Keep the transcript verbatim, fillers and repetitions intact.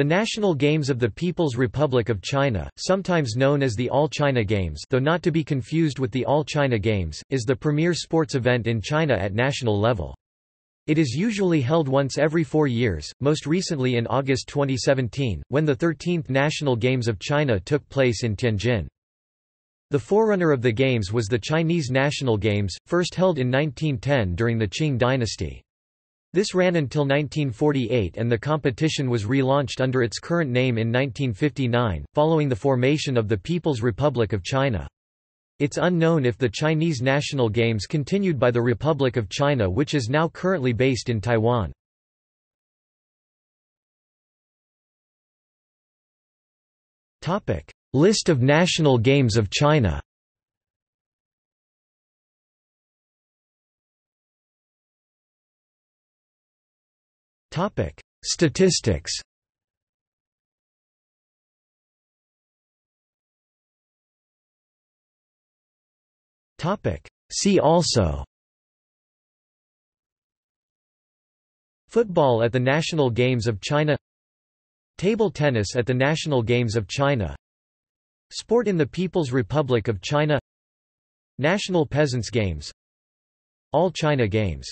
The National Games of the People's Republic of China, sometimes known as the All China Games, though not to be confused with the All China Games, is the premier sports event in China at national level. It is usually held once every four years, most recently in August twenty seventeen, when the thirteenth National Games of China took place in Tianjin. The forerunner of the Games was the Chinese National Games, first held in nineteen ten during the Qing Dynasty. This ran until nineteen forty-eight, and the competition was relaunched under its current name in nineteen fifty-nine, following the formation of the People's Republic of China. It's unknown if the Chinese National Games continued by the Republic of China, which is now currently based in Taiwan. List of National Games of China. Statistics. See also: Football at the National Games of China, Table tennis at the National Games of China, Sport in the People's Republic of China, National Peasants' Games, All China Games.